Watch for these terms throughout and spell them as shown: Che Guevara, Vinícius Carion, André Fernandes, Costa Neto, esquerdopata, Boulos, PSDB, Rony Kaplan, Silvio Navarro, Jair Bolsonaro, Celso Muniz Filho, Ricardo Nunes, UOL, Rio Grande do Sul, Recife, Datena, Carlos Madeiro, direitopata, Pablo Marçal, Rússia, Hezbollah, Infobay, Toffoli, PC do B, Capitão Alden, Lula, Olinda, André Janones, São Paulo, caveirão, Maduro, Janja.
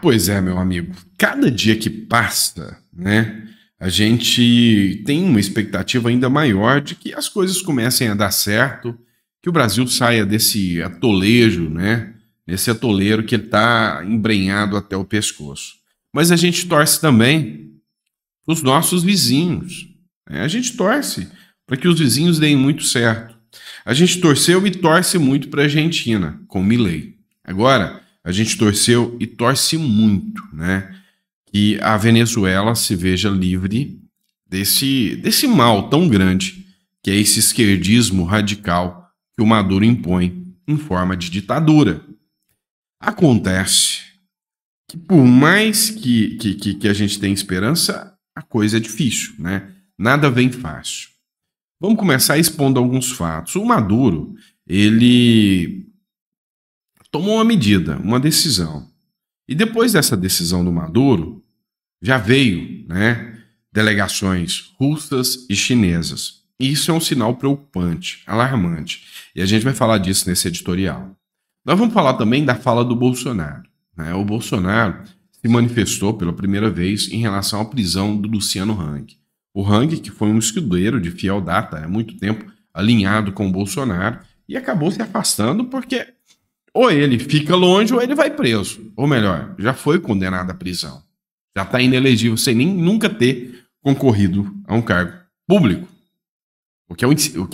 Pois é, meu amigo. Cada dia que passa, né, a gente tem uma expectativa ainda maior de que as coisas comecem a dar certo, que o Brasil saia desse atolejo, né, desse atoleiro que está embrenhado até o pescoço. Mas a gente torce também para os nossos vizinhos, né? A gente torce para que os vizinhos deem muito certo. A gente torceu e torce muito para a Argentina, com Milei. Agora, a gente torceu e torce muito, né, que a Venezuela se veja livre desse mal tão grande que é esse esquerdismo radical que o Maduro impõe em forma de ditadura. Acontece que, por mais que a gente tenha esperança, a coisa é difícil, né? Nada vem fácil. Vamos começar expondo alguns fatos. O Maduro, ele tomou uma medida, uma decisão. E depois dessa decisão do Maduro, já veio, né, delegações russas e chinesas. E isso é um sinal preocupante, alarmante. E a gente vai falar disso nesse editorial. Nós vamos falar também da fala do Bolsonaro. O Bolsonaro se manifestou pela primeira vez em relação à prisão do Luciano Hang. O Hang, que foi um escudeiro de Fiel Data, há muito tempo alinhado com o Bolsonaro, e acabou se afastando porque ou ele fica longe ou ele vai preso. Ou melhor, já foi condenado à prisão. Já está inelegível, sem nem nunca ter concorrido a um cargo público. O que é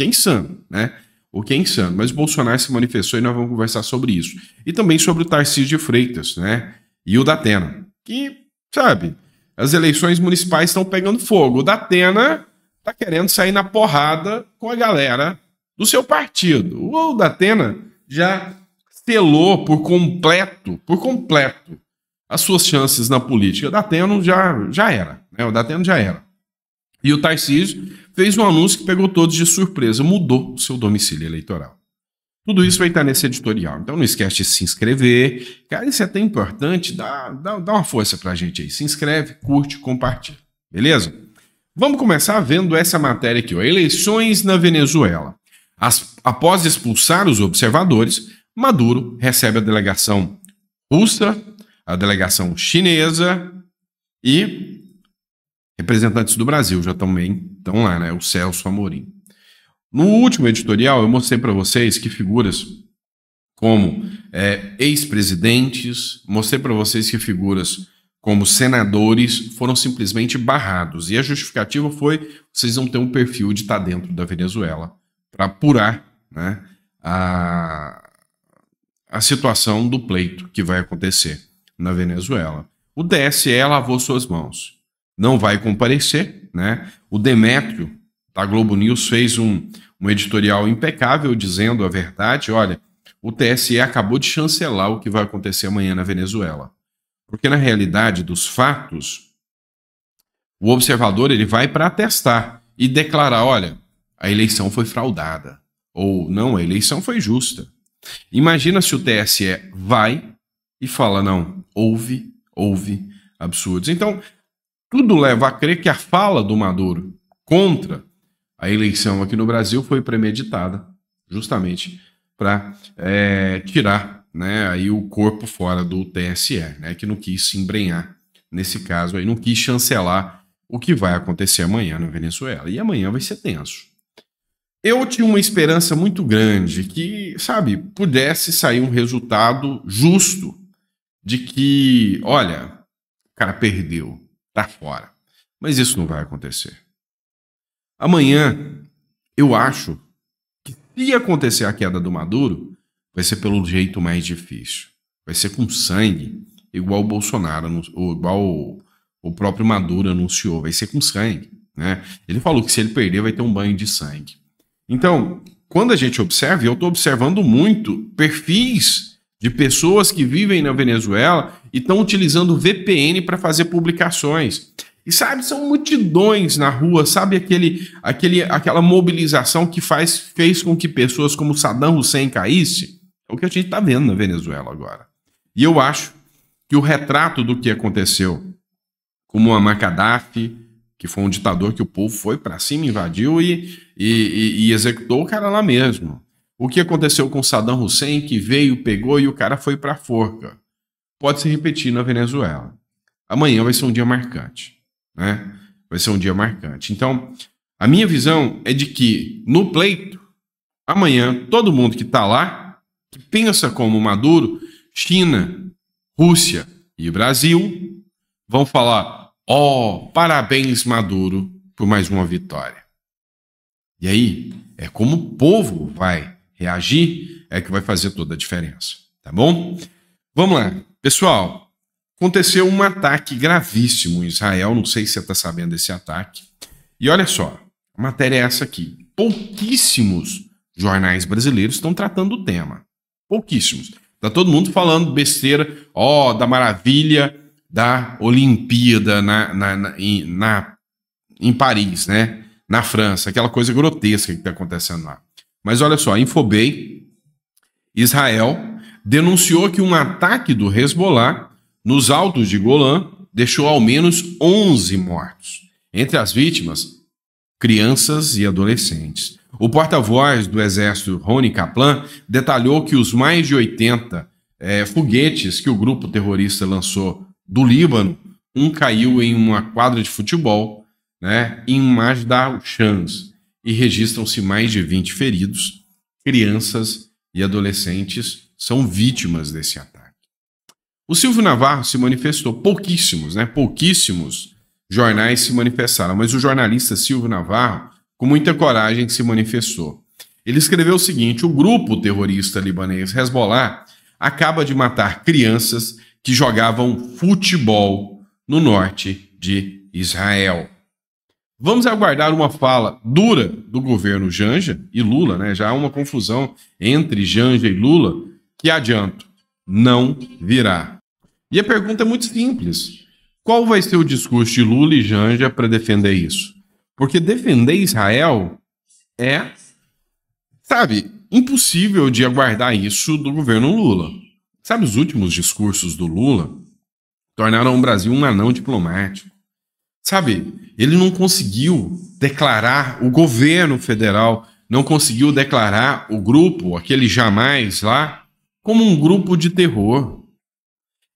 insano, né? O que é insano, mas o Bolsonaro se manifestou e nós vamos conversar sobre isso. E também sobre o Tarcísio de Freitas, né? E o Datena, que, sabe, as eleições municipais estão pegando fogo. O Datena tá querendo sair na porrada com a galera do seu partido. O Datena já selou por completo, as suas chances na política. O Datena já era, né? O Datena já era. E o Tarcísio fez um anúncio que pegou todos de surpresa, mudou o seu domicílio eleitoral. Tudo isso vai estar nesse editorial, então não esquece de se inscrever. Cara, isso é até importante, dá uma força pra gente aí. Se inscreve, curte, compartilha, beleza? Vamos começar vendo essa matéria aqui, ó. Eleições na Venezuela. Após expulsar os observadores, Maduro recebe a delegação russa, a delegação chinesa e representantes do Brasil já também estão lá, né? O Celso Amorim. No último editorial eu mostrei para vocês que figuras como ex-presidentes, mostrei para vocês que figuras como senadores foram simplesmente barrados. E a justificativa foi: vocês não têm um perfil de estar dentro da Venezuela para apurar, né, a situação do pleito que vai acontecer na Venezuela. O TSE lavou suas mãos. Não vai comparecer, né? O Demétrio, da Globo News, fez um editorial impecável dizendo a verdade. Olha, o TSE acabou de chancelar o que vai acontecer amanhã na Venezuela. Porque na realidade dos fatos, o observador ele vai para atestar e declarar: olha, a eleição foi fraudada. Ou não, a eleição foi justa. Imagina se o TSE vai e fala: não, houve absurdos. Então, tudo leva a crer que a fala do Maduro contra a eleição aqui no Brasil foi premeditada, justamente para tirar, né, aí o corpo fora do TSE, né, que não quis se embrenhar nesse caso, aí, não quis chancelar o que vai acontecer amanhã na Venezuela. E amanhã vai ser tenso. Eu tinha uma esperança muito grande que, sabe, pudesse sair um resultado justo de que, olha, o cara perdeu, tá fora. Mas isso não vai acontecer. Amanhã, eu acho que se acontecer a queda do Maduro, vai ser pelo jeito mais difícil. Vai ser com sangue, igual o Bolsonaro, ou igual o próprio Maduro anunciou. Vai ser com sangue, né? Ele falou que se ele perder, vai ter um banho de sangue. Então, quando a gente observa, e eu estou observando muito perfis de pessoas que vivem na Venezuela e estão utilizando VPN para fazer publicações. E sabe, são multidões na rua, sabe aquela mobilização que fez com que pessoas como Saddam Hussein caísse? É o que a gente está vendo na Venezuela agora. E eu acho que o retrato do que aconteceu com Muammar Gaddafi, que foi um ditador que o povo foi para cima, invadiu e executou o cara lá mesmo. O que aconteceu com Saddam Hussein, que veio, pegou e o cara foi para a forca. pode se repetir na Venezuela. Amanhã vai ser um dia marcante, né? Vai ser um dia marcante. Então, a minha visão é de que, no pleito, amanhã, todo mundo que está lá, que pensa como Maduro, China, Rússia e Brasil, vão falar: ó, parabéns, Maduro, por mais uma vitória. E aí, é como o povo vai reagir, é que vai fazer toda a diferença, tá bom? Vamos lá. Pessoal, aconteceu um ataque gravíssimo em Israel, não sei se você está sabendo desse ataque. E olha só, a matéria é essa aqui. Pouquíssimos jornais brasileiros estão tratando do tema. Pouquíssimos. Está todo mundo falando besteira, ó, da maravilha da Olimpíada em Paris, né? Na França, aquela coisa grotesca que está acontecendo lá. Mas olha só, a Infobay, Israel, denunciou que um ataque do Hezbollah nos altos de Golã deixou ao menos 11 mortos. Entre as vítimas, crianças e adolescentes. O porta-voz do exército, Rony Kaplan, detalhou que os mais de 80 foguetes que o grupo terrorista lançou do Líbano, um caiu em uma quadra de futebol, né, em Majdal Shams, e registram-se mais de 20 feridos. Crianças e adolescentes são vítimas desse ataque. O Silvio Navarro se manifestou, pouquíssimos, né? Pouquíssimos jornais se manifestaram, mas o jornalista Silvio Navarro, com muita coragem, se manifestou. Ele escreveu o seguinte: o grupo terrorista libanês Hezbollah acaba de matar crianças que jogavam futebol no norte de Israel. Vamos aguardar uma fala dura do governo Janja e Lula, né? Já há uma confusão entre Janja e Lula, que adianto, não virá. E a pergunta é muito simples: qual vai ser o discurso de Lula e Janja para defender isso? Porque defender Israel é, sabe, impossível de aguardar isso do governo Lula. Sabe, os últimos discursos do Lula tornaram o Brasil um anão diplomático. Sabe, ele não conseguiu declarar, o governo federal não conseguiu declarar o grupo, aquele Jamais lá, como um grupo de terror.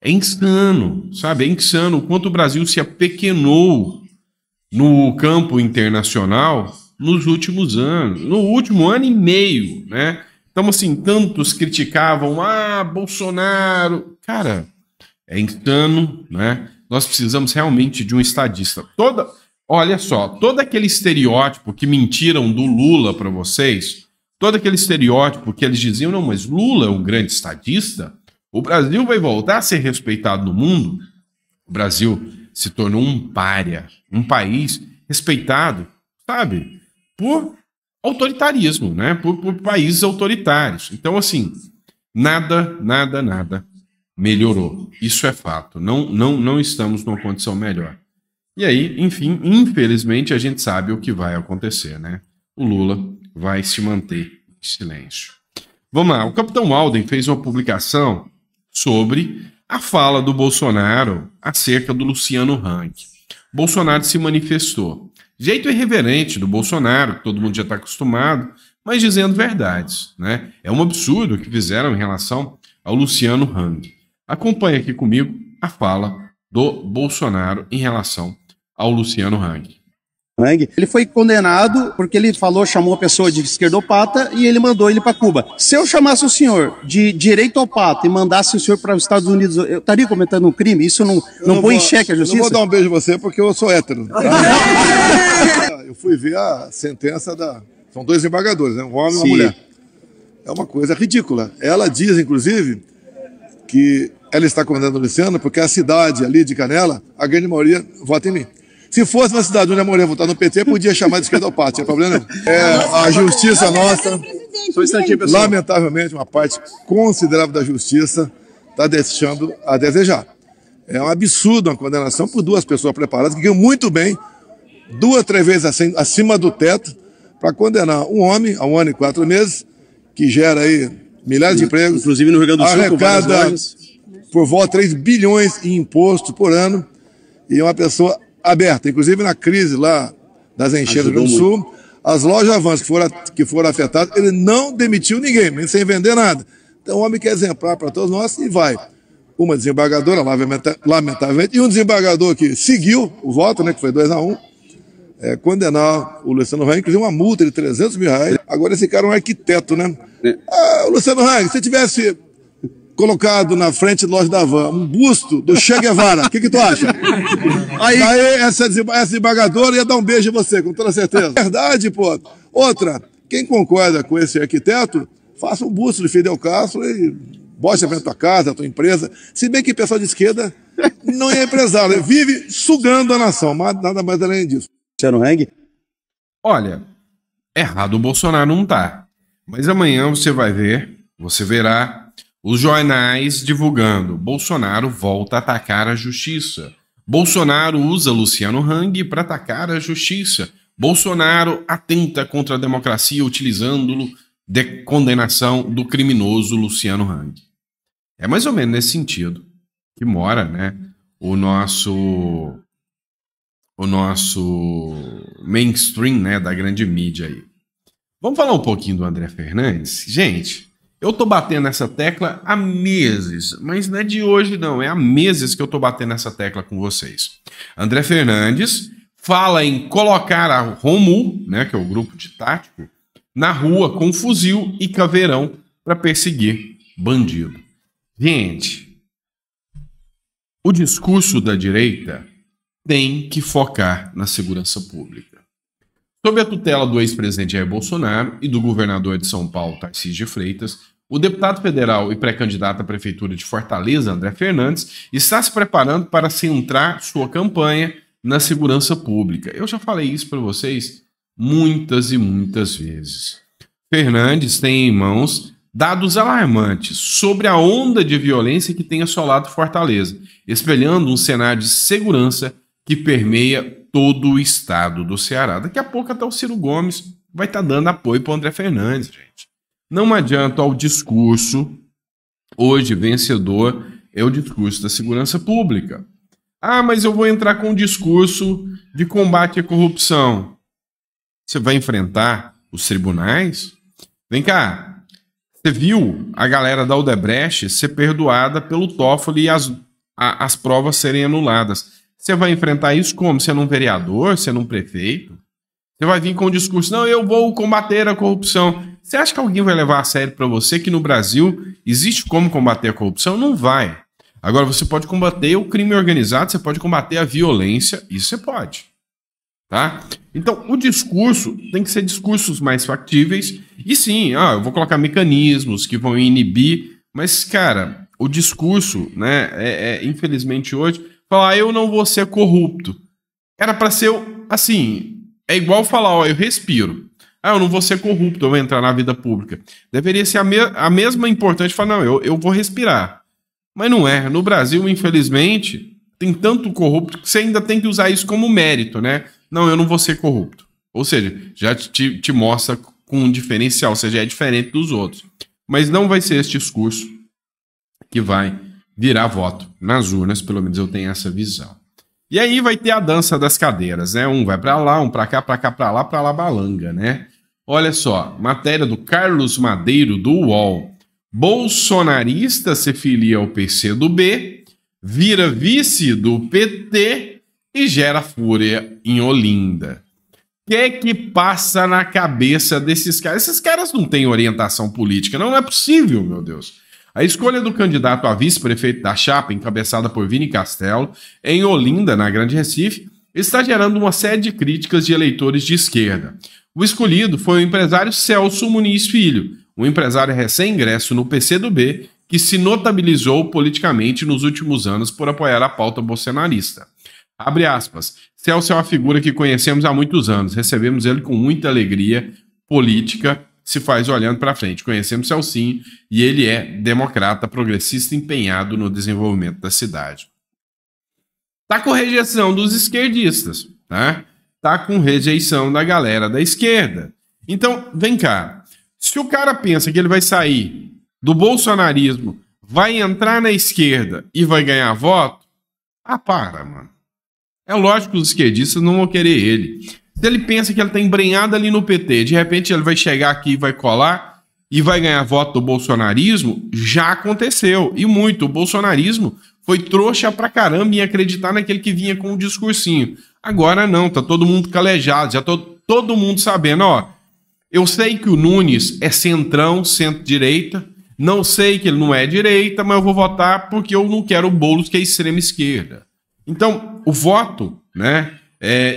É insano, sabe? É insano o quanto o Brasil se apequenou no campo internacional nos últimos anos, no último ano e meio, né? Então, assim, tantos criticavam, ah, Bolsonaro. Cara, é insano, né? Nós precisamos realmente de um estadista. Olha só, todo aquele estereótipo que mentiram do Lula para vocês, todo aquele estereótipo que eles diziam, não, mas Lula é um grande estadista, o Brasil vai voltar a ser respeitado no mundo. O Brasil se tornou um pária, um país respeitado, sabe, por autoritarismo, né, por países autoritários. Então, assim, nada melhorou. Isso é fato. Não estamos numa condição melhor. E aí, enfim, infelizmente, a gente sabe o que vai acontecer, né? O Lula vai se manter em silêncio. Vamos lá. O Capitão Alden fez uma publicação sobre a fala do Bolsonaro acerca do Luciano Hang. Bolsonaro se manifestou. Jeito irreverente do Bolsonaro, que todo mundo já está acostumado, mas dizendo verdades, né? É um absurdo o que fizeram em relação ao Luciano Hang. Acompanhe aqui comigo a fala do Bolsonaro em relação ao Luciano Hang. Ele foi condenado porque ele falou, chamou a pessoa de esquerdopata e ele mandou ele para Cuba. Se eu chamasse o senhor de direitopata e mandasse o senhor para os Estados Unidos, eu estaria cometendo um crime? Isso não põe em xeque a justiça? Eu não vou dar um beijo em você porque eu sou hétero. Tá? Eu fui ver a sentença da... São dois embargadores, né? Um homem e uma mulher. É uma coisa ridícula. Ela diz, inclusive, que ela está condenando o Luciano porque a cidade ali de Canela, a grande maioria vota em mim. Se fosse uma cidade onde a mulher votar no PT, podia chamar de esquerdopata, é problema nenhum. É, a justiça nossa, lamentavelmente, uma parte considerável da justiça está deixando a desejar. É um absurdo uma condenação por duas pessoas preparadas que ganham muito bem, 2, 3 vezes acima do teto, para condenar um homem a 1 ano e 4 meses, que gera aí milhares de empregos, inclusive no Rio Grande do Sul, arrecada por volta de 3 bilhões em imposto por ano, e é uma pessoa aberta. Inclusive na crise lá das enchentes do Sul, as lojas Havan que foram afetadas, ele não demitiu ninguém, mesmo sem vender nada. Então o homem que é exemplar para todos nós e vai uma desembargadora, lamentavelmente, e um desembargador que seguiu o voto, né, que foi 2-1, condenar o Luciano Hang, inclusive uma multa de R$300 mil. Agora esse cara é um arquiteto, né? Ah, Luciano Hang, se tivesse colocado na frente do loja da Havan um busto do Che Guevara, o que tu acha? Aí essa desembargadora ia dar um beijo em você, com toda certeza. Verdade, pô. Outra, quem concorda com esse arquiteto, faça um busto de Fidel Castro e... bote a frente da tua casa, a tua empresa. Se bem que o pessoal de esquerda não é empresário, vive sugando a nação, mas nada mais além disso. Luciano Hang? Olha, errado o Bolsonaro não tá. Mas amanhã você vai ver, você verá os jornais divulgando: Bolsonaro volta a atacar a justiça. Bolsonaro usa Luciano Hang para atacar a justiça. Bolsonaro atenta contra a democracia utilizando-lo de condenação do criminoso Luciano Hang. É mais ou menos nesse sentido que mora, né, o nosso mainstream, né, da grande mídia aí. Vamos falar um pouquinho do André Fernandes? Gente, eu tô batendo nessa tecla há meses, mas não é de hoje não, é há meses que eu tô batendo nessa tecla com vocês. André Fernandes fala em colocar a Romu, né, que é o grupo de tático, na rua com fuzil e caveirão para perseguir bandido. Gente, o discurso da direita tem que focar na segurança pública. Sob a tutela do ex-presidente Jair Bolsonaro e do governador de São Paulo, Tarcísio de Freitas, o deputado federal e pré-candidato à prefeitura de Fortaleza, André Fernandes, está se preparando para centrar sua campanha na segurança pública. Eu já falei isso para vocês muitas e muitas vezes. Fernandes tem em mãos dados alarmantes sobre a onda de violência que tem assolado Fortaleza, espelhando um cenário de segurança que permeia todo o estado do Ceará. Daqui a pouco até o Ciro Gomes vai estar dando apoio para o André Fernandes, gente. Não adianta o discurso hoje vencedor é o discurso da segurança pública. Ah, mas eu vou entrar com o discurso de combate à corrupção. Você vai enfrentar os tribunais? Vem cá, você viu a galera da Odebrecht ser perdoada pelo Toffoli e as provas serem anuladas. Você vai enfrentar isso como? Sendo um vereador, sendo um prefeito? Você vai vir com o discurso, não, eu vou combater a corrupção. Você acha que alguém vai levar a sério para você que no Brasil existe como combater a corrupção? Não vai. Agora, você pode combater o crime organizado, você pode combater a violência, isso você pode. Tá? Então, o discurso tem que ser discursos mais factíveis. E sim, eu vou colocar mecanismos que vão inibir. Mas, cara, o discurso, né, infelizmente hoje, falar eu não vou ser corrupto. Era para ser, assim, é igual falar, eu respiro. Ah, eu não vou ser corrupto, eu vou entrar na vida pública. Deveria ser a mesma importante falar, não, eu vou respirar. Mas não é. No Brasil, infelizmente, tem tanto corrupto que você ainda tem que usar isso como mérito, né? Não, eu não vou ser corrupto. Ou seja, já te mostra com um diferencial, você já é diferente dos outros. Mas não vai ser esse discurso que vai virar voto nas urnas, pelo menos eu tenho essa visão. E aí vai ter a dança das cadeiras, né? Um vai pra lá, um pra cá, pra lá balanga, né? Olha só, matéria do Carlos Madeiro, do UOL. Bolsonarista se filia ao PC do B, vira vice do PT... e gera fúria em Olinda. O que passa na cabeça desses caras? Esses caras não têm orientação política, não é possível, meu Deus. A escolha do candidato a vice-prefeito da chapa, encabeçada por Vini Castelo, em Olinda, na Grande Recife, está gerando uma série de críticas de eleitores de esquerda. O escolhido foi o empresário Celso Muniz Filho, um empresário recém-ingresso no PCdoB, que se notabilizou politicamente nos últimos anos por apoiar a pauta bolsonarista. Abre aspas. Celso é uma figura que conhecemos há muitos anos. Recebemos ele com muita alegria política, se faz olhando para frente. Conhecemos Celcinho e ele é democrata, progressista, empenhado no desenvolvimento da cidade. Tá com rejeição dos esquerdistas, tá? Tá com rejeição da galera da esquerda. Então, vem cá. Se o cara pensa que ele vai sair do bolsonarismo, vai entrar na esquerda e vai ganhar voto, para, mano. É lógico que os esquerdistas não vão querer ele. Se ele pensa que ele está embrenhado ali no PT, de repente ele vai chegar aqui e vai colar, e vai ganhar voto do bolsonarismo, já aconteceu. E muito. O bolsonarismo foi trouxa pra caramba em acreditar naquele que vinha com o discursinho. Agora não, tá todo mundo calejado, já todo mundo sabendo, ó, eu sei que o Nunes é centrão, centro-direita, não sei que ele não é direita, mas eu vou votar porque eu não quero o Boulos, que é extrema esquerda. Então, o voto, né,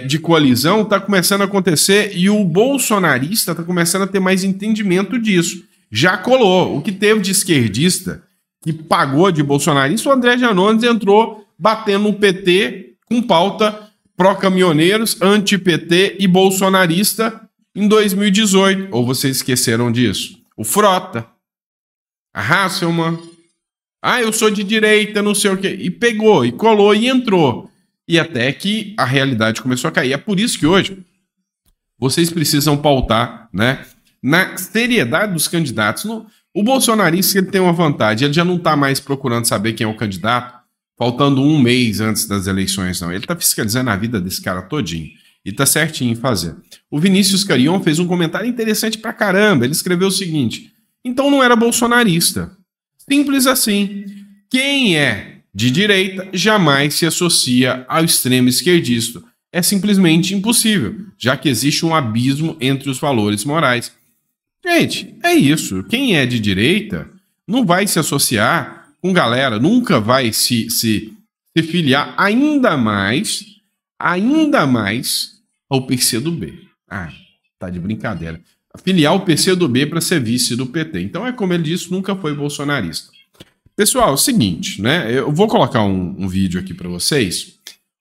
de coalizão tá começando a acontecer e o bolsonarista tá começando a ter mais entendimento disso. Já colou. O que teve de esquerdista que pagou de bolsonarista, o André Janones entrou batendo no PT com pauta pró-caminhoneiros, anti-PT e bolsonarista em 2018. Ou vocês esqueceram disso? O Frota, a Hasselmann, eu sou de direita, não sei o quê. E pegou, e colou, e entrou. E até que a realidade começou a cair. É por isso que hoje vocês precisam pautar, né, na seriedade dos candidatos. O bolsonarista, ele tem uma vantagem, ele já não está mais procurando saber quem é o candidato faltando um mês antes das eleições, não. Ele tá fiscalizando a vida desse cara todinho. E tá certinho em fazer. O Vinícius Carion fez um comentário interessante pra caramba. Ele escreveu o seguinte: então não era bolsonarista. Simples assim. Quem é de direita jamais se associa ao extremo esquerdista. É simplesmente impossível, já que existe um abismo entre os valores morais. Gente, é isso. Quem é de direita não vai se associar com galera, nunca vai se filiar ainda mais ao PC do B. Ah, tá de brincadeira. Filiar o PC do B para ser vice do PT. Então é como ele disse, nunca foi bolsonarista. Pessoal, é o seguinte, né? Eu vou colocar um vídeo aqui para vocês.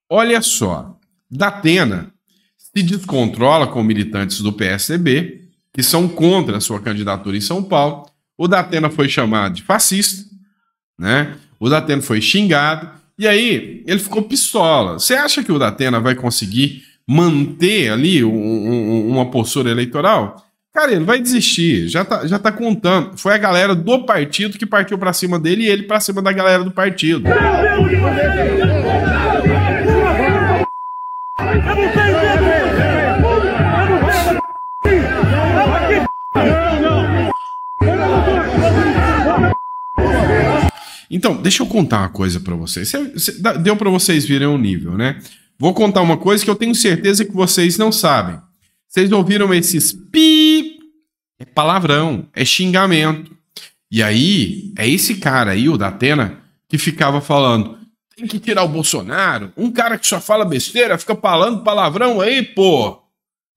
Olha só, Datena se descontrola com militantes do PSDB, que são contra a sua candidatura em São Paulo. O Datena foi chamado de fascista, né? O Datena foi xingado e aí ele ficou pistola. Você acha que o Datena vai conseguir manter ali uma postura eleitoral? Cara, ele vai desistir, já tá contando. Foi a galera do partido que partiu pra cima dele e ele pra cima da galera do partido. Então, deixa eu contar uma coisa pra vocês. Deu pra vocês virem o nível, né? Vou contar uma coisa que eu tenho certeza que vocês não sabem. Vocês ouviram esses pi? É palavrão, é xingamento. E aí, é esse cara aí, o Datena, que ficava falando, tem que tirar o Bolsonaro. Um cara que só fala besteira, fica falando palavrão aí, pô.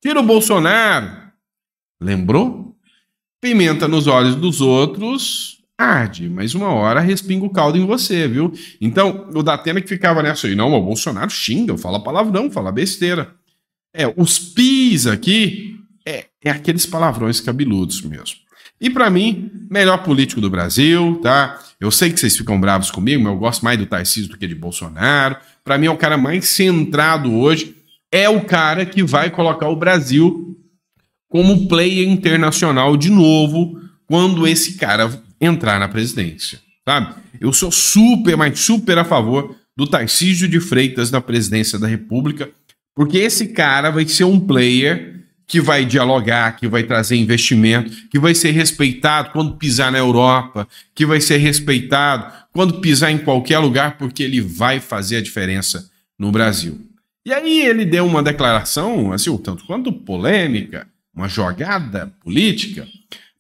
Tira o Bolsonaro. Lembrou? Pimenta nos olhos dos outros arde, mas uma hora respinga o caldo em você, viu? Então, o Datena que ficava nessa aí, não, o Bolsonaro xinga, fala palavrão, fala besteira. Os pis aqui é aqueles palavrões cabeludos mesmo. E pra mim, melhor político do Brasil, tá? Eu sei que vocês ficam bravos comigo, mas eu gosto mais do Tarcísio do que de Bolsonaro. Pra mim é o cara mais centrado hoje, é o cara que vai colocar o Brasil como player internacional de novo, quando esse cara entrar na presidência, sabe? Eu sou super, mas super a favor do Tarcísio de Freitas na presidência da República, porque esse cara vai ser um player que vai dialogar, que vai trazer investimento, que vai ser respeitado quando pisar na Europa, que vai ser respeitado quando pisar em qualquer lugar, porque ele vai fazer a diferença no Brasil. E aí ele deu uma declaração, assim, o tanto quanto polêmica, uma jogada política.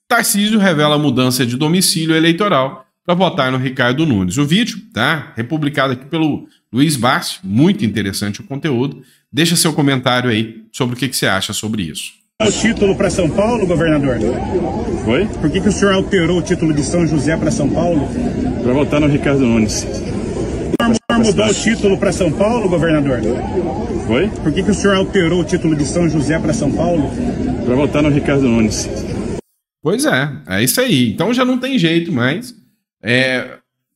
Tarcísio revela a mudança de domicílio eleitoral para votar no Ricardo Nunes. O vídeo, tá? Republicado aqui pelo Luiz Bassi, muito interessante o conteúdo. Deixa seu comentário aí sobre o que você acha sobre isso. O título para São Paulo, governador? Oi? Por que o senhor alterou o título de São José para São Paulo? Para votar no Ricardo Nunes. O senhor mudou o título para São Paulo, governador? Oi? Por que o senhor alterou o título de São José para São Paulo? Para votar no Ricardo Nunes. Pois é isso aí. Então já não tem jeito mais.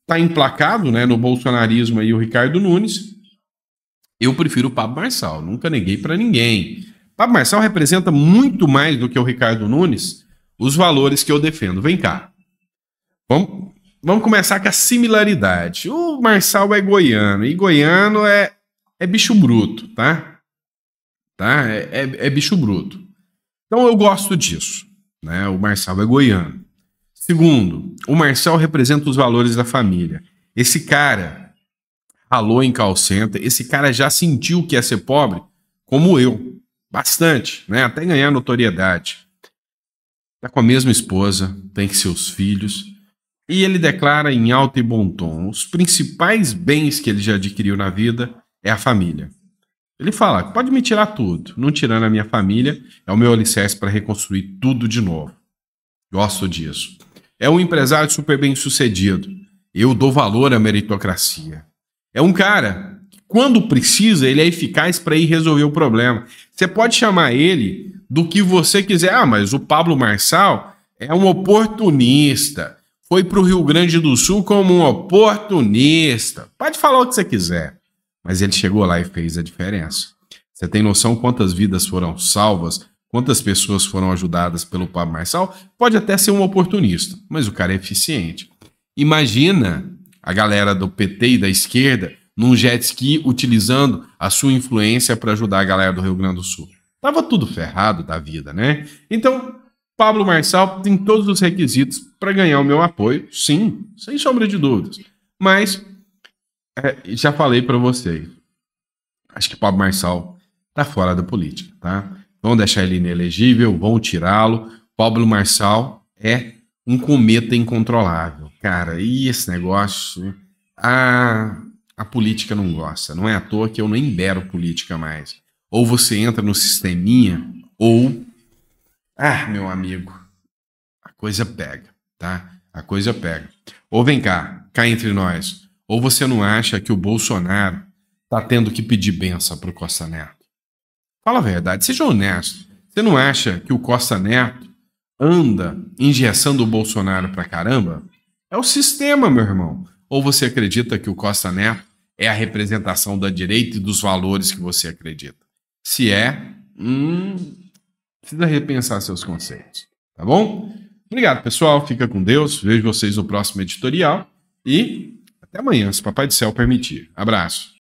Tá emplacado, né, no bolsonarismo aí o Ricardo Nunes. Eu prefiro o Pablo Marçal, nunca neguei para ninguém. Pablo Marçal representa muito mais do que o Ricardo Nunes os valores que eu defendo. Vem cá. Vamos começar com a similaridade. O Marçal é goiano e goiano é bicho bruto, tá? É bicho bruto. Então eu gosto disso, né? O Marçal é goiano. Segundo, o Marçal representa os valores da família. Esse cara ralou em call center, esse cara já sentiu que ia ser pobre, como eu, bastante, né? Até ganhar notoriedade. Tá com a mesma esposa, tem seus filhos, e ele declara em alto e bom tom, os principais bens que ele já adquiriu na vida é a família. Ele fala, pode me tirar tudo, não tirando a minha família, é o meu alicerce para reconstruir tudo de novo. Gosto disso. É um empresário super bem sucedido. Eu dou valor à meritocracia. É um cara que, quando precisa, ele é eficaz para ir resolver o problema. Você pode chamar ele do que você quiser. Ah, mas o Pablo Marçal é um oportunista. Foi para o Rio Grande do Sul como um oportunista. Pode falar o que você quiser. Mas ele chegou lá e fez a diferença. Você tem noção quantas vidas foram salvas? Quantas pessoas foram ajudadas pelo Pablo Marçal? Pode até ser um oportunista, mas o cara é eficiente. Imagina a galera do PT e da esquerda num jet ski utilizando a sua influência para ajudar a galera do Rio Grande do Sul. Tava tudo ferrado da vida, né? Então, Pablo Marçal tem todos os requisitos para ganhar o meu apoio, sim, sem sombra de dúvidas. Mas, já falei para vocês, acho que Pablo Marçal tá fora da política, tá? Vão deixar ele inelegível, vão tirá-lo. Pablo Marçal é um cometa incontrolável. Cara, e esse negócio... A política não gosta. Não é à toa que eu nem libero política mais. Ou você entra no sisteminha, ou... Ah, meu amigo, a coisa pega, tá? A coisa pega. Ou vem cá, cá entre nós. Ou você não acha que o Bolsonaro tá tendo que pedir benção pro Costa Neto? Fala a verdade, seja honesto. Você não acha que o Costa Neto anda engessando o Bolsonaro pra caramba? É o sistema, meu irmão. Ou você acredita que o Costa Neto é a representação da direita e dos valores que você acredita? Se é, precisa repensar seus conceitos, tá bom? Obrigado, pessoal. Fica com Deus. Vejo vocês no próximo editorial e até amanhã, se o Papai do Céu permitir. Abraço.